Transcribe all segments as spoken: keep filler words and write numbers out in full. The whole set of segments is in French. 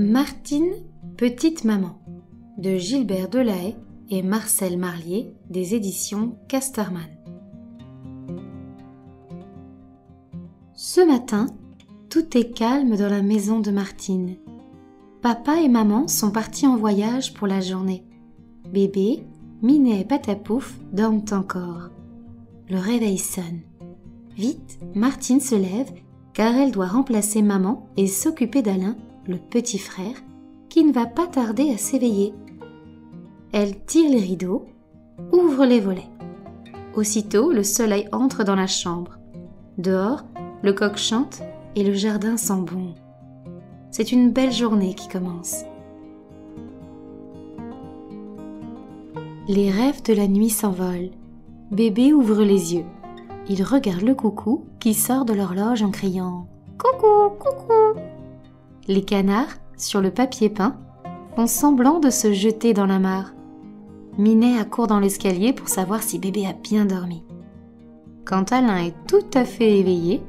Martine, petite maman, de Gilbert Delahaye et Marcel Marlier, des éditions Casterman. Ce matin, tout est calme dans la maison de Martine. Papa et maman sont partis en voyage pour la journée. Bébé, Minet et Patapouf dorment encore. Le réveil sonne. Vite, Martine se lève car elle doit remplacer maman et s'occuper d'Alain, le petit frère, qui ne va pas tarder à s'éveiller. Elle tire les rideaux, ouvre les volets. Aussitôt, le soleil entre dans la chambre. Dehors, le coq chante et le jardin sent bon. C'est une belle journée qui commence. Les rêves de la nuit s'envolent. Bébé ouvre les yeux. Il regarde le coucou qui sort de l'horloge en criant « Coucou, coucou !» Les canards, sur le papier peint, font semblant de se jeter dans la mare. Minet accourt dans l'escalier pour savoir si bébé a bien dormi. Quand Alain est tout à fait éveillé,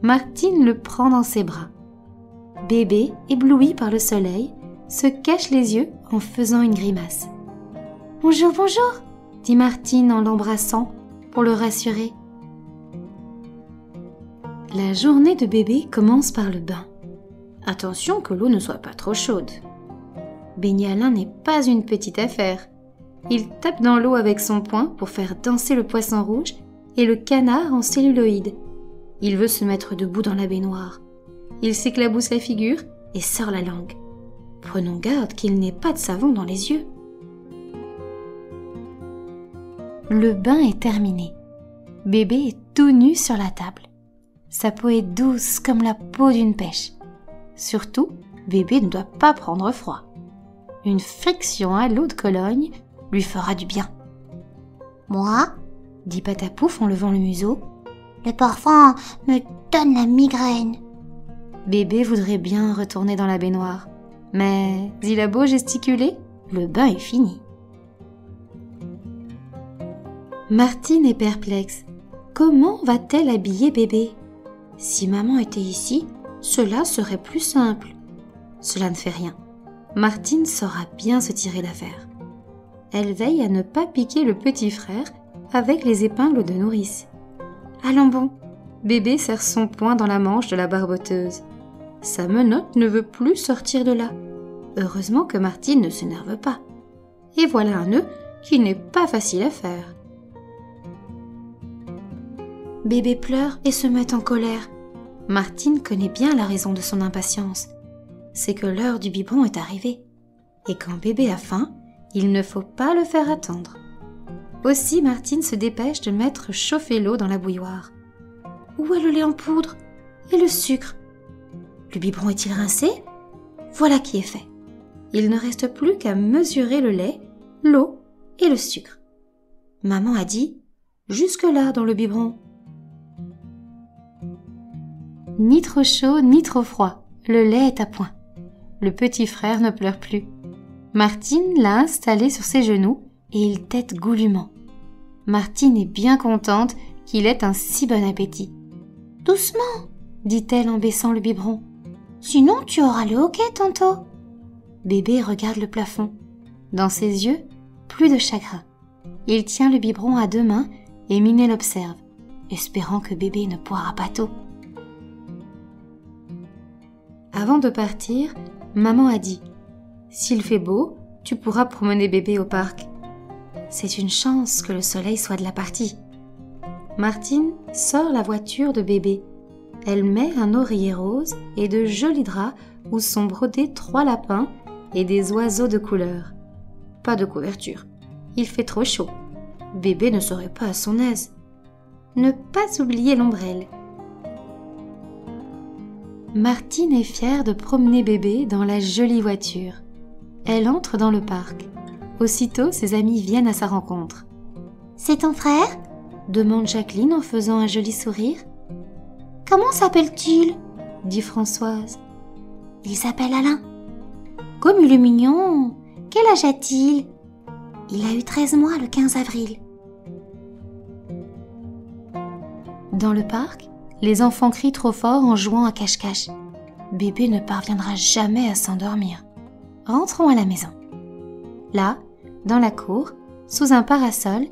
Martine le prend dans ses bras. Bébé, ébloui par le soleil, se cache les yeux en faisant une grimace. « Bonjour, bonjour !» dit Martine en l'embrassant pour le rassurer. La journée de bébé commence par le bain. Attention que l'eau ne soit pas trop chaude. Baigner Alain n'est pas une petite affaire. Il tape dans l'eau avec son poing pour faire danser le poisson rouge et le canard en celluloïde. Il veut se mettre debout dans la baignoire. Il s'éclabousse la figure et sort la langue. Prenons garde qu'il n'ait pas de savon dans les yeux. Le bain est terminé. Bébé est tout nu sur la table. Sa peau est douce comme la peau d'une pêche. Surtout, bébé ne doit pas prendre froid. Une friction à l'eau de Cologne lui fera du bien. « Moi ?» dit Patapouf en levant le museau. « Le parfum me donne la migraine. » Bébé voudrait bien retourner dans la baignoire. Mais il a beau gesticuler, le bain est fini. Martine est perplexe. Comment va-t-elle habiller bébé? Si maman était ici, cela serait plus simple. Cela ne fait rien. Martine saura bien se tirer d'affaire. Elle veille à ne pas piquer le petit frère avec les épingles de nourrice. Allons bon. Bébé serre son poing dans la manche de la barboteuse. Sa menotte ne veut plus sortir de là. Heureusement que Martine ne s'énerve pas. Et voilà un nœud qui n'est pas facile à faire. Bébé pleure et se met en colère. Martine connaît bien la raison de son impatience. C'est que l'heure du biberon est arrivée. Et quand bébé a faim, il ne faut pas le faire attendre. Aussi, Martine se dépêche de mettre chauffer l'eau dans la bouilloire. Où est le lait en poudre? Et le sucre? Le biberon est-il rincé? Voilà qui est fait. Il ne reste plus qu'à mesurer le lait, l'eau et le sucre. Maman a dit « jusque-là dans le biberon ». Ni trop chaud, ni trop froid. Le lait est à point. Le petit frère ne pleure plus. Martine l'a installé sur ses genoux et il tète goulûment. Martine est bien contente qu'il ait un si bon appétit. « Doucement !» dit-elle en baissant le biberon. « Sinon tu auras le hoquet tantôt !» Bébé regarde le plafond. Dans ses yeux, plus de chagrin. Il tient le biberon à deux mains et Minet l'observe, espérant que bébé ne boira pas tôt. Avant de partir, maman a dit « S'il fait beau, tu pourras promener bébé au parc. » C'est une chance que le soleil soit de la partie. Martine sort la voiture de bébé. Elle met un oreiller rose et de jolis draps où sont brodés trois lapins et des oiseaux de couleur. Pas de couverture. Il fait trop chaud. Bébé ne serait pas à son aise. Ne pas oublier l'ombrelle. Martine est fière de promener bébé dans la jolie voiture. Elle entre dans le parc. Aussitôt, ses amis viennent à sa rencontre. « C'est ton frère ?» demande Jacqueline en faisant un joli sourire. « Comment s'appelle-t-il » dit Françoise. « Il s'appelle Alain. »« Comme il est mignon. Quel âge a-t-il » ?»« Il a eu treize mois le quinze avril. » Dans le parc, les enfants crient trop fort en jouant à cache-cache. bébé ne parviendra jamais à s'endormir. Rentrons à la maison. Là, dans la cour, sous un parasol,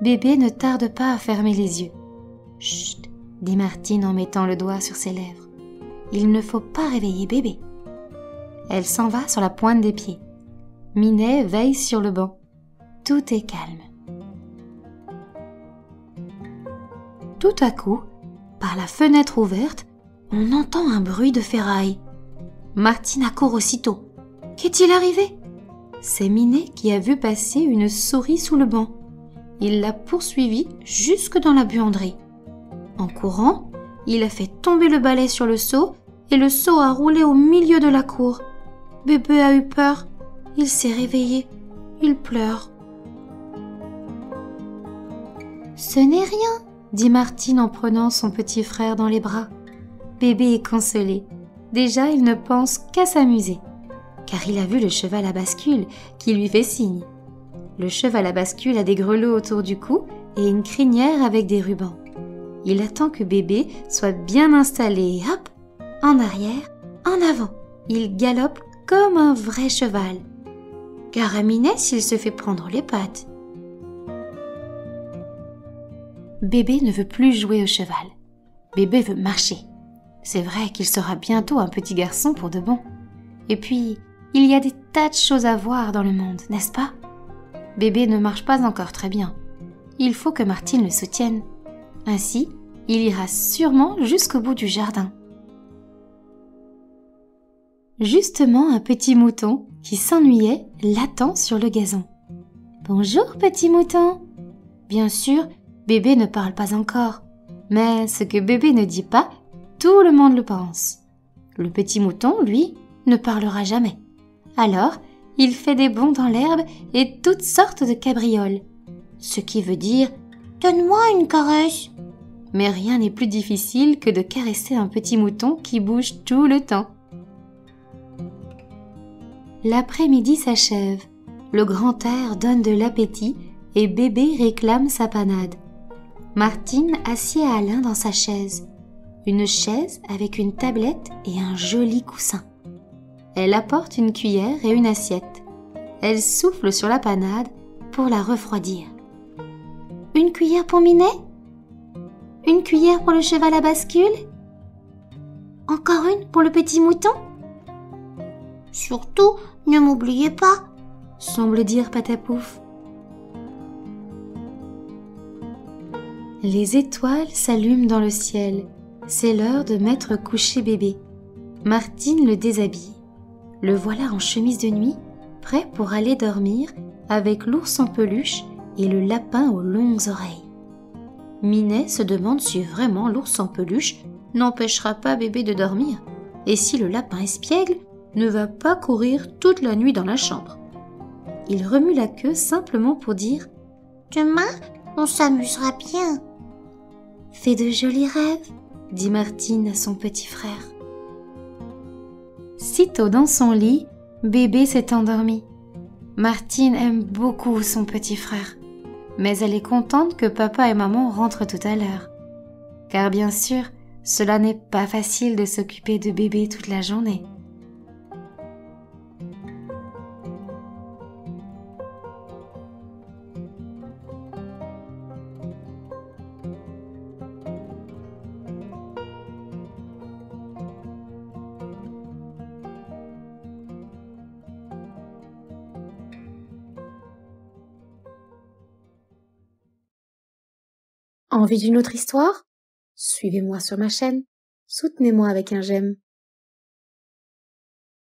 bébé ne tarde pas à fermer les yeux. « Chut !» dit Martine en mettant le doigt sur ses lèvres. « Il ne faut pas réveiller bébé. » Elle s'en va sur la pointe des pieds. Minet veille sur le banc. Tout est calme. Tout à coup, par la fenêtre ouverte, on entend un bruit de ferraille. Martine accourt aussitôt. « Qu'est-il arrivé ?» C'est Minet qui a vu passer une souris sous le banc. Il l'a poursuivie jusque dans la buanderie. En courant, il a fait tomber le balai sur le seau et le seau a roulé au milieu de la cour. Bébé a eu peur. Il s'est réveillé. Il pleure. « Ce n'est rien !» dit Martine en prenant son petit frère dans les bras. Bébé est consolé. Déjà, il ne pense qu'à s'amuser. Car il a vu le cheval à bascule qui lui fait signe. Le cheval à bascule a des grelots autour du cou et une crinière avec des rubans. Il attend que bébé soit bien installé et hop, en arrière, en avant. Il galope comme un vrai cheval. Car à Minet, s'il se fait prendre les pattes. Bébé ne veut plus jouer au cheval. Bébé veut marcher. C'est vrai qu'il sera bientôt un petit garçon pour de bon. Et puis, il y a des tas de choses à voir dans le monde, n'est-ce pas? Bébé ne marche pas encore très bien. Il faut que Martine le soutienne. Ainsi, il ira sûrement jusqu'au bout du jardin. Justement, un petit mouton qui s'ennuyait l'attend sur le gazon. « Bonjour, petit mouton !» Bien sûr, bébé ne parle pas encore. Mais ce que bébé ne dit pas, tout le monde le pense. Le petit mouton, lui, ne parlera jamais. Alors, il fait des bonds dans l'herbe et toutes sortes de cabrioles. Ce qui veut dire « Donne-moi une caresse !» Mais rien n'est plus difficile que de caresser un petit mouton qui bouge tout le temps. L'après-midi s'achève. Le grand air donne de l'appétit et bébé réclame sa panade. Martine assied Alain dans sa chaise. Une chaise avec une tablette et un joli coussin. Elle apporte une cuillère et une assiette. Elle souffle sur la panade pour la refroidir. « Une cuillère pour Minet ? Une cuillère pour le cheval à bascule ? Encore une pour le petit mouton ? Surtout, ne m'oubliez pas !» semble dire Patapouf. Les étoiles s'allument dans le ciel. C'est l'heure de mettre coucher bébé. Martine le déshabille. Le voilà en chemise de nuit, prêt pour aller dormir, avec l'ours en peluche et le lapin aux longues oreilles. Minet se demande si vraiment l'ours en peluche n'empêchera pas bébé de dormir, et si le lapin espiègle ne va pas courir toute la nuit dans la chambre. Il remue la queue simplement pour dire « Demain, on s'amusera bien !»« Fais de jolis rêves !» dit Martine à son petit frère. Sitôt dans son lit, bébé s'est endormi. Martine aime beaucoup son petit frère, mais elle est contente que papa et maman rentrent tout à l'heure. Car bien sûr, cela n'est pas facile de s'occuper de bébé toute la journée. Envie d'une autre histoire? Suivez-moi sur ma chaîne, soutenez-moi avec un j'aime.